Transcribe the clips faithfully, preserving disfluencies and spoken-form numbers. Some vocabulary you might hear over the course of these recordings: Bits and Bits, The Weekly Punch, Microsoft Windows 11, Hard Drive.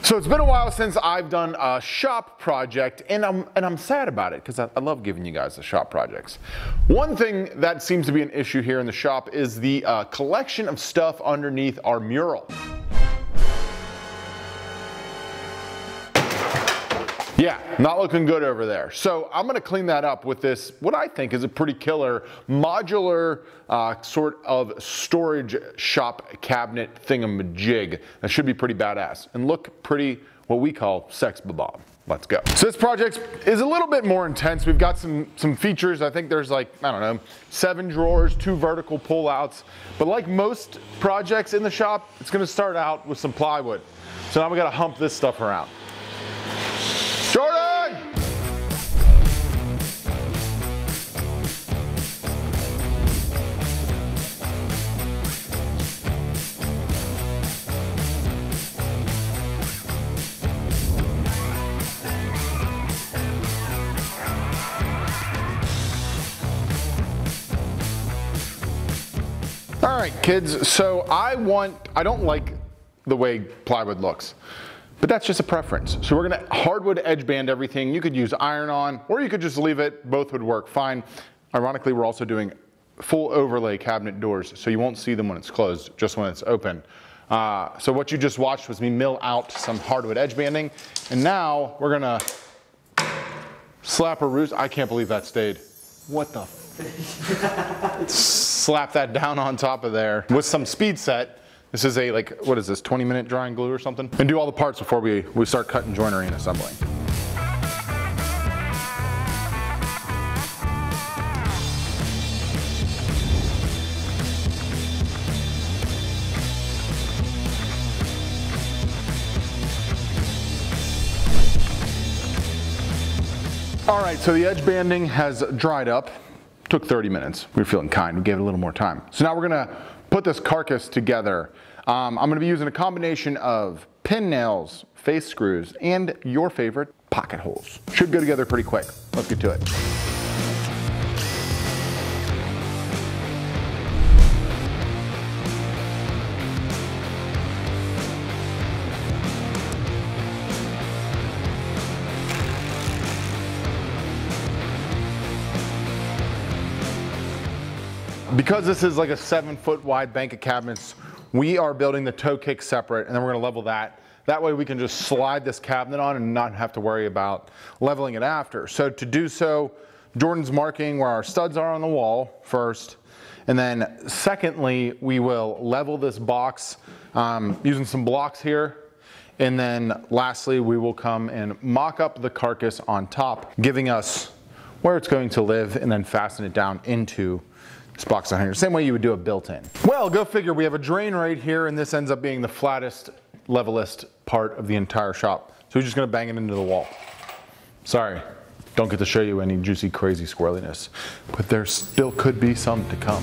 So it's been a while since I've done a shop project, and I'm, and I'm sad about it because I, I love giving you guys the shop projects. One thing that seems to be an issue here in the shop is the uh, collection of stuff underneath our mural. Yeah, not looking good over there. So I'm gonna clean that up with this, what I think is a pretty killer modular uh, sort of storage shop cabinet thingamajig. That should be pretty badass and look pretty, what we call sex-bob. Let's go. So this project is a little bit more intense. We've got some, some features. I think there's like, I don't know, seven drawers, two vertical pullouts. But like most projects in the shop, it's gonna start out with some plywood. So now we gotta hump this stuff around. All right, kids, so I want, I don't like the way plywood looks, but that's just a preference. So we're gonna hardwood edge band everything. You could use iron on, or you could just leave it, both would work fine. Ironically, we're also doing full overlay cabinet doors, so you won't see them when it's closed, just when it's open. Uh, so what you just watched was me mill out some hardwood edge banding, and now we're gonna slap a roost. I can't believe that stayed. What the slap that down on top of there with some speed set. This is a, like, what is this, twenty minute drying glue or something? And do all the parts before we, we start cutting joinery and assembling. All right, so the edge banding has dried up. Took thirty minutes. We were feeling kind. We gave it a little more time. So now we're gonna put this carcass together. Um, I'm gonna be using a combination of pin nails, face screws, and your favorite, pocket holes. Should go together pretty quick. Let's get to it. Because this is like a seven foot wide bank of cabinets, we are building the toe kick separate, and then we're gonna level that. That way we can just slide this cabinet on and not have to worry about leveling it after. So to do so, Jordan's marking where our studs are on the wall first, and then secondly, we will level this box um, using some blocks here. And then lastly, we will come and mock up the carcass on top, giving us where it's going to live, and then fasten it down into this box on here, same way you would do a built-in. Well, go figure, we have a drain right here, and this ends up being the flattest, levelest part of the entire shop. So we're just gonna bang it into the wall. Sorry, don't get to show you any juicy, crazy squirreliness, but there still could be some to come.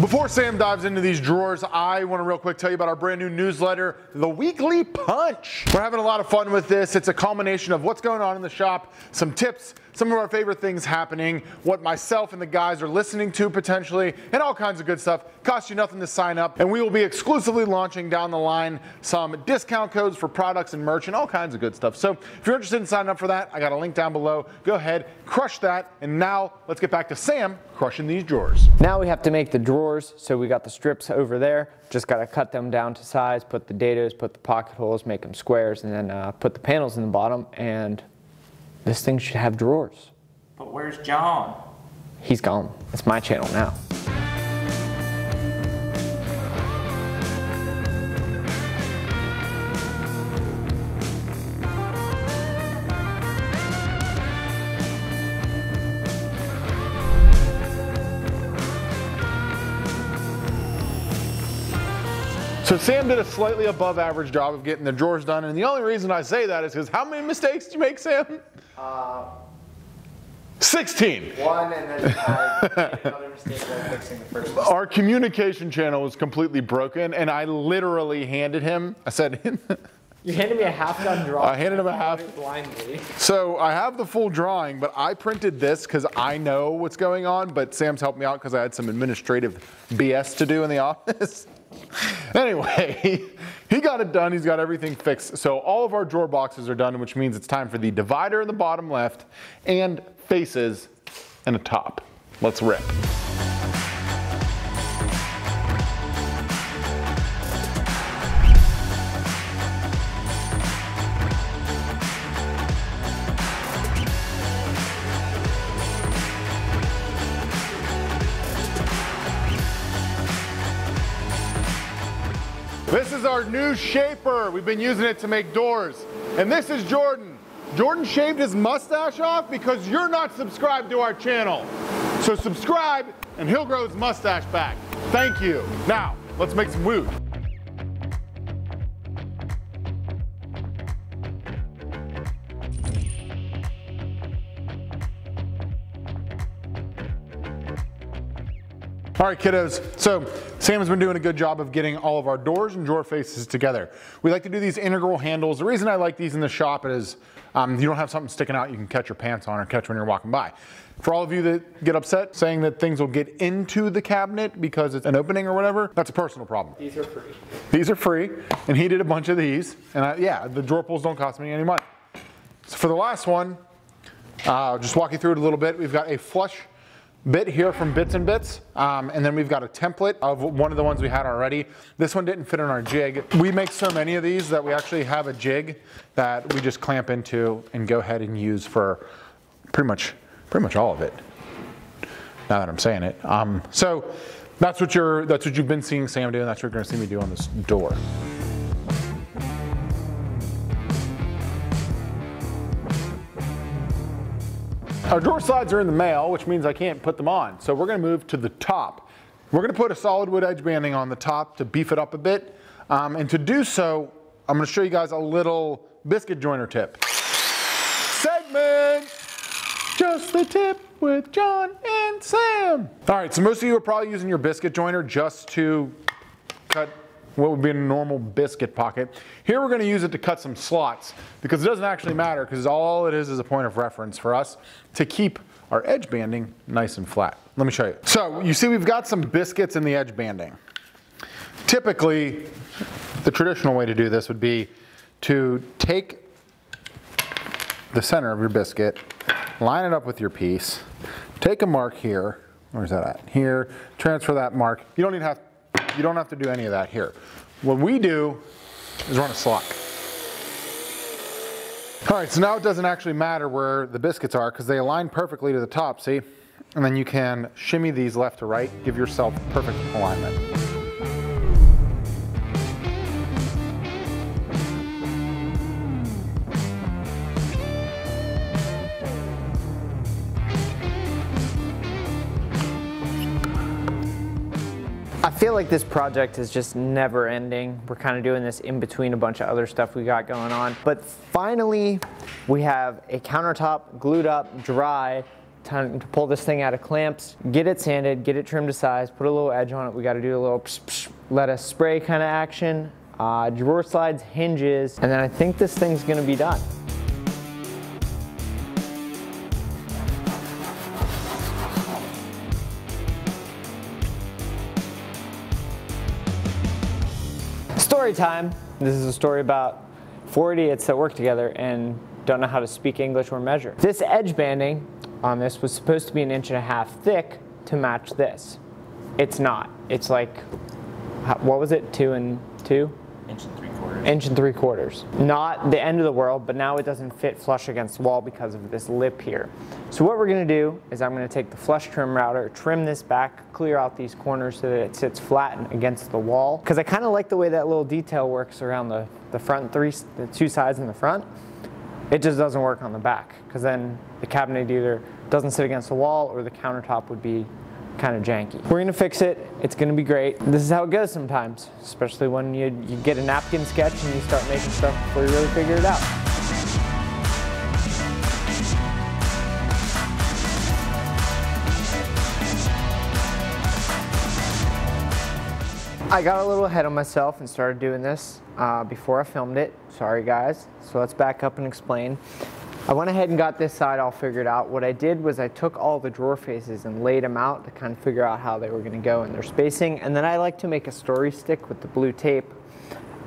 Before Sam dives into these drawers, I want to real quick tell you about our brand new newsletter, The Weekly Punch. We're having a lot of fun with this. It's a culmination of what's going on in the shop, some tips, some of our favorite things happening, what myself and the guys are listening to potentially, and all kinds of good stuff. Costs you nothing to sign up, and we will be exclusively launching down the line some discount codes for products and merch and all kinds of good stuff. So if you're interested in signing up for that, I got a link down below. Go ahead, crush that, and now let's get back to Sam crushing these drawers. Now we have to make the drawers. So we got the strips over there, just got to cut them down to size, put the dados, put the pocket holes, make them squares, and then uh, put the panels in the bottom, and this thing should have drawers. But where's John? He's gone. It's my channel now. So Sam did a slightly above average job of getting the drawers done, and the only reason I say that is because how many mistakes did you make, Sam? Uh, sixteen. One, and then I made another mistake while fixing the first mistake. Our communication channel was completely broken, and I literally handed him, I said, You handed me a half-done drawing. I handed him a half. Blindly. So I have the full drawing, but I printed this because I know what's going on, but Sam's helped me out because I had some administrative B S to do in the office. Anyway, he got it done. He's got everything fixed. So all of our drawer boxes are done, which means it's time for the divider in the bottom left and faces and a top. Let's rip. This is our new shaper. We've been using it to make doors. And this is Jordan. Jordan shaved his mustache off because you're not subscribed to our channel. So subscribe and he'll grow his mustache back. Thank you. Now, let's make some wood. All right, kiddos, so Sam has been doing a good job of getting all of our doors and drawer faces together. We like to do these integral handles. The reason I like these in the shop is um, you don't have something sticking out you can catch your pants on or catch when you're walking by. For all of you that get upset saying that things will get into the cabinet because it's an opening or whatever, that's a personal problem. These are free. These are free, and he did a bunch of these, and I, yeah, the drawer pulls don't cost me any money. So for the last one, uh, I'll just walk you through it a little bit. We've got a flush bit here from Bits and Bits, um, and then we've got a template of one of the ones we had already. This one didn't fit in our jig. We make so many of these that we actually have a jig that we just clamp into and go ahead and use for pretty much pretty much all of it, now that I'm saying it. Um, so that's what you're that's what you've been seeing Sam do, and that's what you're gonna see me do on this door. Our drawer slides are in the mail, which means I can't put them on. So we're gonna move to the top. We're gonna put a solid wood edge banding on the top to beef it up a bit. Um, and to do so, I'm gonna show you guys a little biscuit joiner tip. Segment, just the tip with John and Sam. All right, so most of you are probably using your biscuit joiner just to cut what would be a normal biscuit pocket. Here we're gonna use it to cut some slots because it doesn't actually matter because all it is is a point of reference for us to keep our edge banding nice and flat. Let me show you. So you see we've got some biscuits in the edge banding. Typically, the traditional way to do this would be to take the center of your biscuit, line it up with your piece, take a mark here, where's that at? Here, transfer that mark. You don't even have You don't have to do any of that here. What we do is run a slot. All right, so now it doesn't actually matter where the biscuits are because they align perfectly to the top, see? And then you can shimmy these left to right, give yourself perfect alignment. I feel like this project is just never ending. We're kind of doing this in between a bunch of other stuff we got going on. But finally, we have a countertop glued up, dry. Time to pull this thing out of clamps, get it sanded, get it trimmed to size, put a little edge on it. We got to do a little psh, psh, let us spray kind of action, uh, drawer slides, hinges, and then I think this thing's going to be done. Story time. This is a story about four idiots that work together and don't know how to speak English or measure. This edge banding on this was supposed to be an inch and a half thick to match this. It's not. It's like, what was it? Two and two? Inch and three quarters. Inch and three quarters. Not the end of the world, but now it doesn't fit flush against the wall because of this lip here. So what we're going to do is I'm going to take the flush trim router, trim this back, clear out these corners so that it sits flat and against the wall. Because I kind of like the way that little detail works around the, the front three, the two sides in the front. It just doesn't work on the back because then the cabinet either doesn't sit against the wall or the countertop would be kind of janky. We're gonna fix it. It's gonna be great. This is how it goes sometimes, especially when you, you get a napkin sketch and you start making stuff before you really figure it out. I got a little ahead of myself and started doing this uh, before I filmed it. Sorry guys. So let's back up and explain. I went ahead and got this side all figured out. What I did was I took all the drawer faces and laid them out to kind of figure out how they were going to go in their spacing. And then I like to make a story stick with the blue tape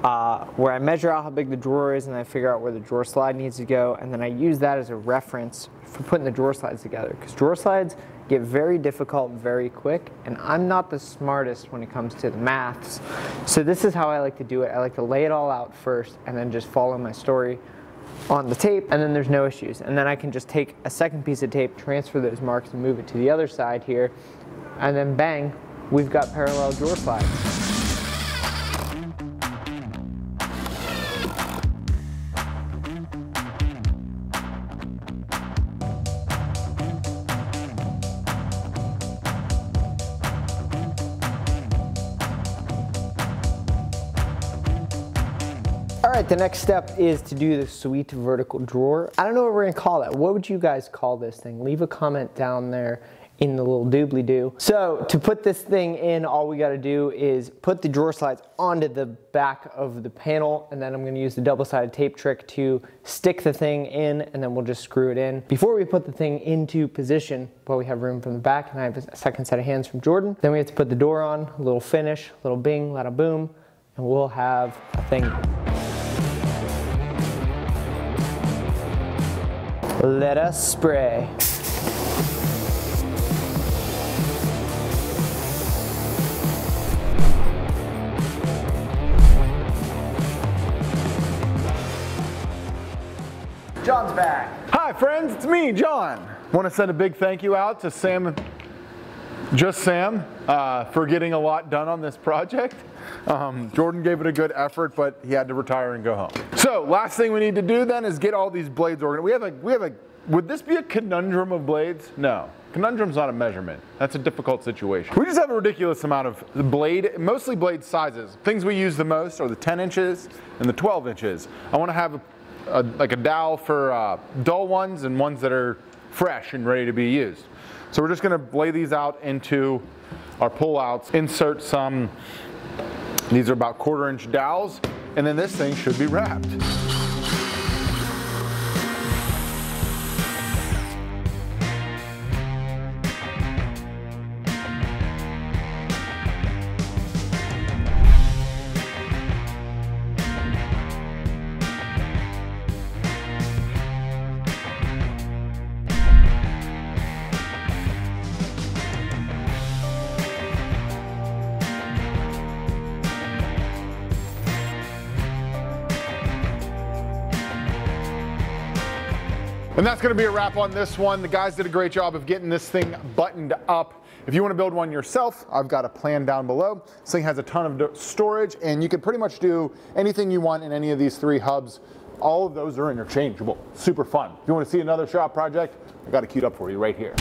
uh, where I measure out how big the drawer is and I figure out where the drawer slide needs to go. And then I use that as a reference for putting the drawer slides together, because drawer slides get very difficult very quick, and I'm not the smartest when it comes to the maths. So this is how I like to do it. I like to lay it all out first and then just follow my story on the tape, and then there's no issues. And then I can just take a second piece of tape, transfer those marks and move it to the other side here, and then bang, we've got parallel drawer slides. Alright, the next step is to do the sweet vertical drawer. I don't know what we're gonna call that. What would you guys call this thing? Leave a comment down there in the little doobly-doo. So to put this thing in, all we gotta do is put the drawer slides onto the back of the panel, and then I'm gonna use the double-sided tape trick to stick the thing in, and then we'll just screw it in. Before we put the thing into position, well, we have room from the back, and I have a second set of hands from Jordan. Then we have to put the door on, a little finish, a little bing, a little boom, and we'll have a thing. Let us spray. John's back. Hi friends, it's me, John. Want to send a big thank you out to Sam, just Sam, uh, for getting a lot done on this project. Um, Jordan gave it a good effort, but he had to retire and go home. So last thing we need to do then is get all these blades organized. We have a, we have a, would this be a conundrum of blades? No, conundrum's not a measurement. That's a difficult situation. We just have a ridiculous amount of blade, mostly blade sizes. Things we use the most are the ten inches and the twelve inches. I want to have a, a, like a dowel for uh, dull ones and ones that are fresh and ready to be used. So we're just going to lay these out into our pullouts, insert some. These are about quarter inch dowels, and then this thing should be wrapped. And that's gonna be a wrap on this one. The guys did a great job of getting this thing buttoned up. If you wanna build one yourself, I've got a plan down below. This thing has a ton of storage, and you can pretty much do anything you want in any of these three hubs. All of those are interchangeable, super fun. If you wanna see another shop project, I got it queued up for you right here.